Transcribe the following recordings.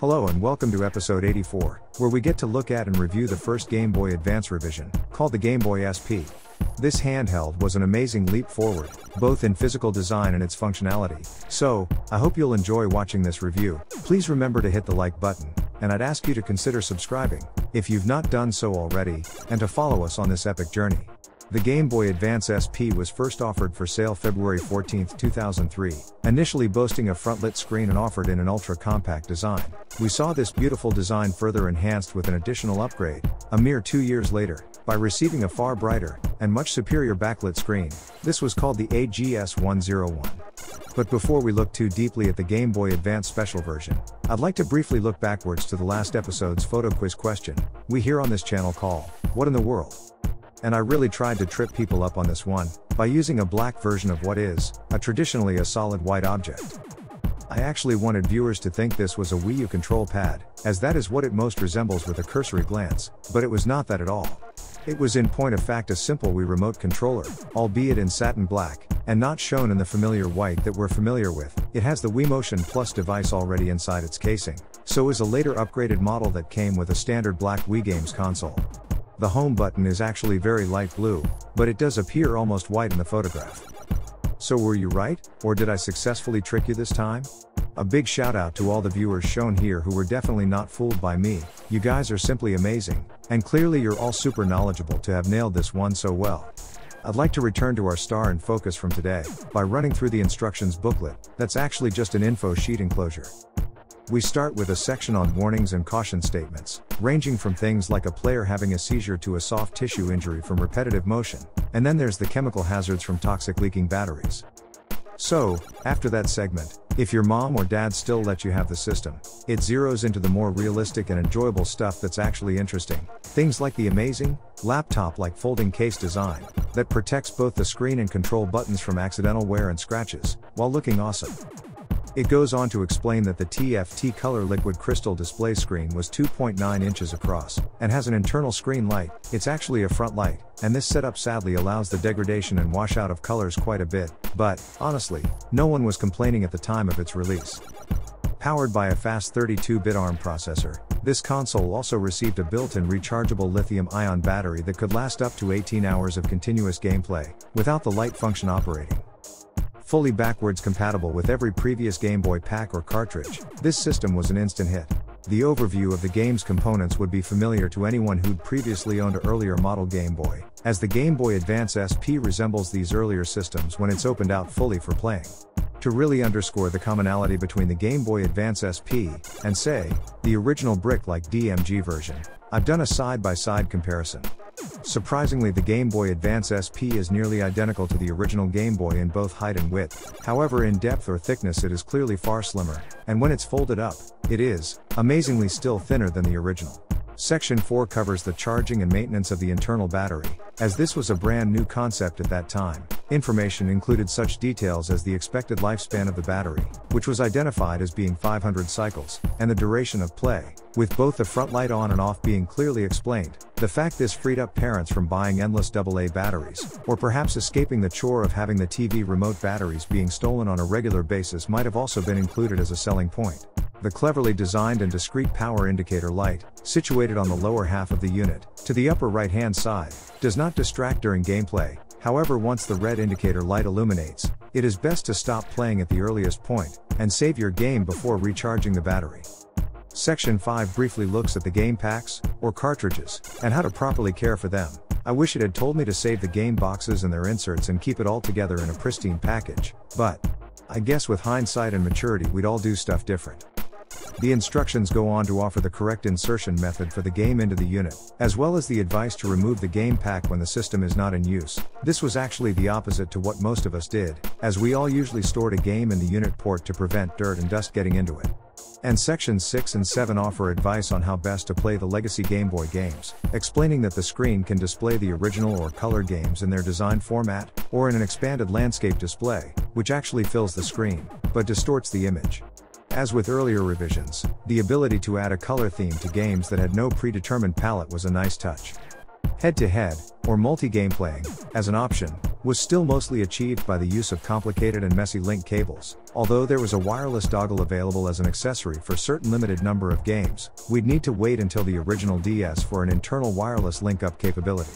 Hello and welcome to episode 84, where we get to look at and review the first Game Boy Advance revision, called the Game Boy SP. This handheld was an amazing leap forward, both in physical design and its functionality, so I hope you'll enjoy watching this review. Please remember to hit the like button, and I'd ask you to consider subscribing, if you've not done so already, and to follow us on this epic journey. The Game Boy Advance SP was first offered for sale February 14, 2003, initially boasting a frontlit screen and offered in an ultra-compact design. We saw this beautiful design further enhanced with an additional upgrade, a mere 2 years later, by receiving a far brighter, and much superior backlit screen. This was called the AGS-101. But before we look too deeply at the Game Boy Advance Special version, I'd like to briefly look backwards to the last episode's photo quiz question, we here on this channel call, What in the World? And I really tried to trip people up on this one, by using a black version of what is, traditionally a solid white object. I actually wanted viewers to think this was a Wii U control pad, as that is what it most resembles with a cursory glance, but it was not that at all. It was in point of fact a simple Wii remote controller, albeit in satin black, and not shown in the familiar white that we're familiar with. It has the Wii Motion Plus device already inside its casing, so is a later upgraded model that came with a standard black Wii Games console. The home button is actually very light blue, but it does appear almost white in the photograph. So were you right, or did I successfully trick you this time? A big shout out to all the viewers shown here who were definitely not fooled by me. You guys are simply amazing, and clearly you're all super knowledgeable to have nailed this one so well. I'd like to return to our star and focus from today, by running through the instructions booklet, that's actually just an info sheet enclosure. We start with a section on warnings and caution statements, ranging from things like a player having a seizure to a soft tissue injury from repetitive motion, and then there's the chemical hazards from toxic leaking batteries. So, after that segment, if your mom or dad still let you have the system, it zeroes into the more realistic and enjoyable stuff that's actually interesting, things like the amazing, laptop-like folding case design, that protects both the screen and control buttons from accidental wear and scratches, while looking awesome. It goes on to explain that the TFT color liquid crystal display screen was 2.9 inches across, and has an internal screen light. It's actually a front light, and this setup sadly allows the degradation and washout of colors quite a bit, but, honestly, no one was complaining at the time of its release. Powered by a fast 32-bit ARM processor, this console also received a built-in rechargeable lithium-ion battery that could last up to 18 hours of continuous gameplay, without the light function operating. Fully backwards compatible with every previous Game Boy pack or cartridge, this system was an instant hit. The overview of the game's components would be familiar to anyone who'd previously owned an earlier model Game Boy, as the Game Boy Advance SP resembles these earlier systems when it's opened out fully for playing. To really underscore the commonality between the Game Boy Advance SP, and say, the original brick-like DMG version, I've done a side-by-side comparison. Surprisingly, the Game Boy Advance SP is nearly identical to the original Game Boy in both height and width, however in depth or thickness it is clearly far slimmer, and when it's folded up, it is, amazingly still thinner than the original. Section 4 covers the charging and maintenance of the internal battery, as this was a brand new concept at that time. Information included such details as the expected lifespan of the battery, which was identified as being 500 cycles, and the duration of play, with both the front light on and off being clearly explained. The fact this freed up parents from buying endless AA batteries, or perhaps escaping the chore of having the TV remote batteries being stolen on a regular basis might have also been included as a selling point. The cleverly designed and discrete power indicator light, situated on the lower half of the unit, to the upper right-hand side, does not distract during gameplay. However, once the red indicator light illuminates, it is best to stop playing at the earliest point, and save your game before recharging the battery. Section 5 briefly looks at the game packs, or cartridges, and how to properly care for them. I wish it had told me to save the game boxes and their inserts and keep it all together in a pristine package, but I guess with hindsight and maturity we'd all do stuff different. The instructions go on to offer the correct insertion method for the game into the unit, as well as the advice to remove the game pack when the system is not in use. This was actually the opposite to what most of us did, as we all usually stored a game in the unit port to prevent dirt and dust getting into it. And sections 6 and 7 offer advice on how best to play the legacy Game Boy games, explaining that the screen can display the original or color games in their design format, or in an expanded landscape display, which actually fills the screen, but distorts the image. As with earlier revisions, the ability to add a color theme to games that had no predetermined palette was a nice touch. Head-to-head, or multi-game playing, as an option, was still mostly achieved by the use of complicated and messy link cables. Although there was a wireless dongle available as an accessory for certain limited number of games, we'd need to wait until the original DS for an internal wireless link-up capability.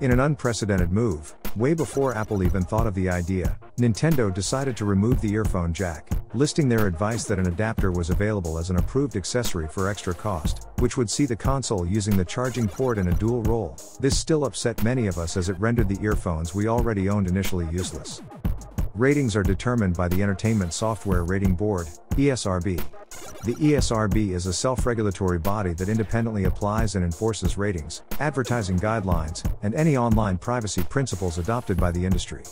In an unprecedented move, way before Apple even thought of the idea, Nintendo decided to remove the earphone jack, listing their advice that an adapter was available as an approved accessory for extra cost, which would see the console using the charging port in a dual role. This still upset many of us as it rendered the earphones we already owned initially useless. Ratings are determined by the Entertainment Software Rating Board, ESRB. The ESRB is a self-regulatory body that independently applies and enforces ratings, advertising guidelines, and any online privacy principles adopted by the industry.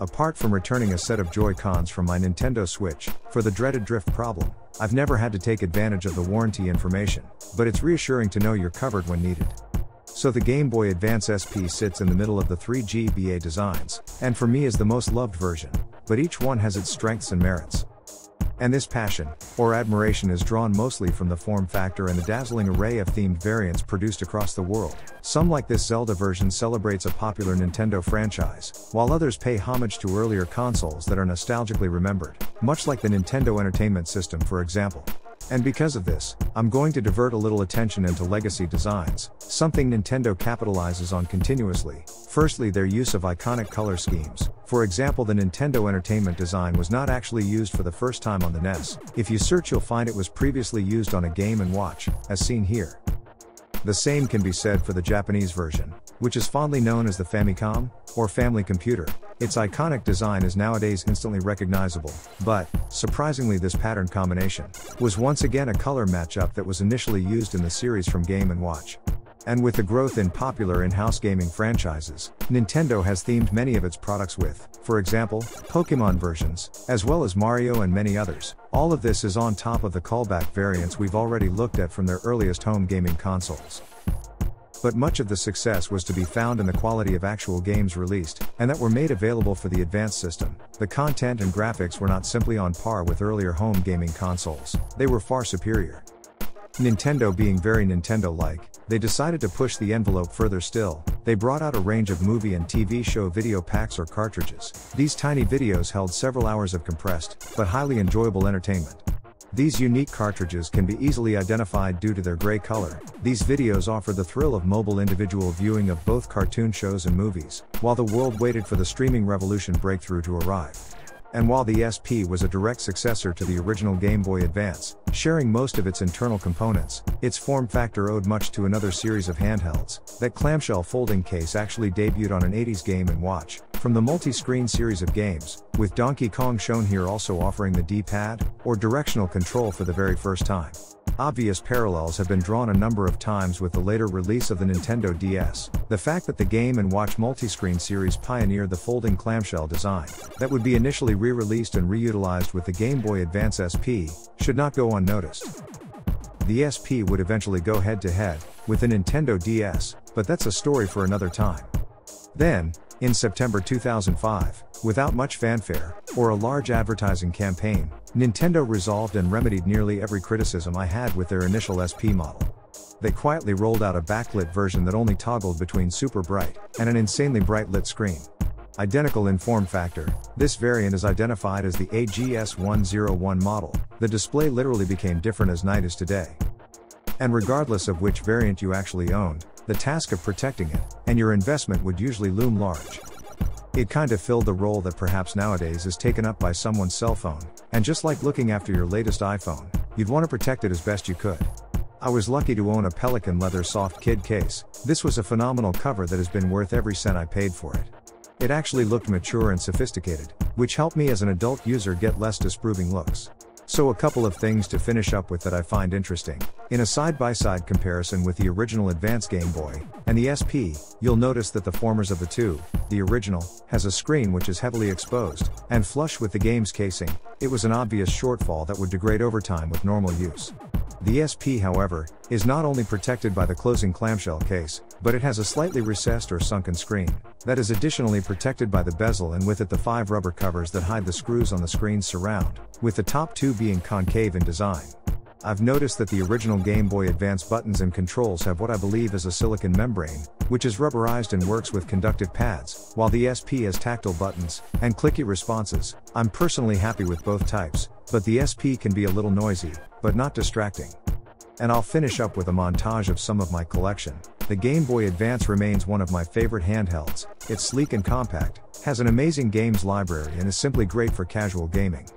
Apart from returning a set of Joy-Cons from my Nintendo Switch, for the dreaded drift problem, I've never had to take advantage of the warranty information, but it's reassuring to know you're covered when needed. So the Game Boy Advance SP sits in the middle of the 3GBA designs, and for me is the most loved version, but each one has its strengths and merits. And this passion, or admiration, is drawn mostly from the form factor and the dazzling array of themed variants produced across the world. Some, like this Zelda version, celebrates a popular Nintendo franchise, while others pay homage to earlier consoles that are nostalgically remembered, much like the Nintendo Entertainment System, for example. And because of this, I'm going to divert a little attention into legacy designs, something Nintendo capitalizes on continuously. Firstly, their use of iconic color schemes. For example, the Nintendo Entertainment design was not actually used for the first time on the NES. If you search, you'll find it was previously used on a Game & Watch, as seen here. The same can be said for the Japanese version, which is fondly known as the Famicom, or Family Computer. Its iconic design is nowadays instantly recognizable, but, surprisingly, this pattern combination was once again a color matchup that was initially used in the series from Game & Watch. And with the growth in popular in-house gaming franchises, Nintendo has themed many of its products with, for example, Pokemon versions, as well as Mario and many others. All of this is on top of the callback variants we've already looked at from their earliest home gaming consoles. But much of the success was to be found in the quality of actual games released, and that were made available for the advanced system. The content and graphics were not simply on par with earlier home gaming consoles, they were far superior. Nintendo, being very Nintendo-like, they decided to push the envelope further still. They brought out a range of movie and TV show video packs or cartridges. These tiny videos held several hours of compressed, but highly enjoyable entertainment. These unique cartridges can be easily identified due to their gray color. These videos offer the thrill of mobile individual viewing of both cartoon shows and movies, while the world waited for the streaming revolution breakthrough to arrive. And while the SP was a direct successor to the original Game Boy Advance, sharing most of its internal components, its form factor owed much to another series of handhelds. That clamshell folding case actually debuted on an 80s Game & Watch, from the multi-screen series of games, with Donkey Kong shown here also offering the D-Pad, or directional control, for the very first time. Obvious parallels have been drawn a number of times with the later release of the Nintendo DS. The fact that the Game & Watch multi-screen series pioneered the folding clamshell design, that would be initially re-released and reutilized with the Game Boy Advance SP, should not go unnoticed. The SP would eventually go head-to-head with the Nintendo DS, but that's a story for another time. Then, in September 2005, without much fanfare, or a large advertising campaign, Nintendo resolved and remedied nearly every criticism I had with their initial SP model. They quietly rolled out a backlit version that only toggled between super bright and an insanely bright lit screen. Identical in form factor, this variant is identified as the AGS-101 model. The display literally became different as night is today. And regardless of which variant you actually owned, the task of protecting it, and your investment, would usually loom large. It kind of filled the role that perhaps nowadays is taken up by someone's cell phone, and just like looking after your latest iPhone, you'd want to protect it as best you could. I was lucky to own a Pelican leather soft kid case. This was a phenomenal cover that has been worth every cent I paid for it. It actually looked mature and sophisticated, which helped me as an adult user get less disproving looks. So a couple of things to finish up with that I find interesting. In a side-by-side comparison with the original Advance Game Boy and the SP, you'll notice that the formers of the two, the original, has a screen which is heavily exposed, and flush with the game's casing. It was an obvious shortfall that would degrade over time with normal use. The SP, however, is not only protected by the closing clamshell case, but it has a slightly recessed or sunken screen that is additionally protected by the bezel, and with it the 5 rubber covers that hide the screws on the screen's surround, with the top 2 being concave in design. I've noticed that the original Game Boy Advance buttons and controls have what I believe is a silicon membrane, which is rubberized and works with conductive pads, while the SP has tactile buttons and clicky responses. I'm personally happy with both types, but the SP can be a little noisy, but not distracting. And I'll finish up with a montage of some of my collection. The Game Boy Advance remains one of my favorite handhelds. It's sleek and compact, has an amazing games library, and is simply great for casual gaming.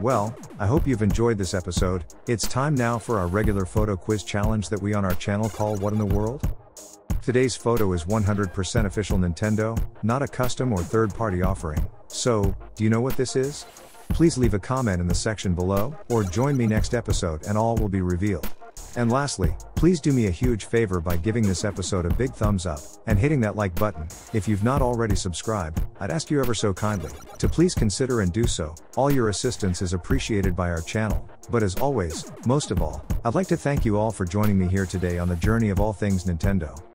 Well, I hope you've enjoyed this episode. It's time now for our regular photo quiz challenge that we on our channel call What in the World? Today's photo is 100% official Nintendo, not a custom or third-party offering. So, do you know what this is? Please leave a comment in the section below, or join me next episode and all will be revealed. And lastly, please do me a huge favor by giving this episode a big thumbs up, and hitting that like button. If you've not already subscribed, I'd ask you ever so kindly, to please consider and do so. All your assistance is appreciated by our channel, but as always, most of all, I'd like to thank you all for joining me here today on the journey of all things Nintendo.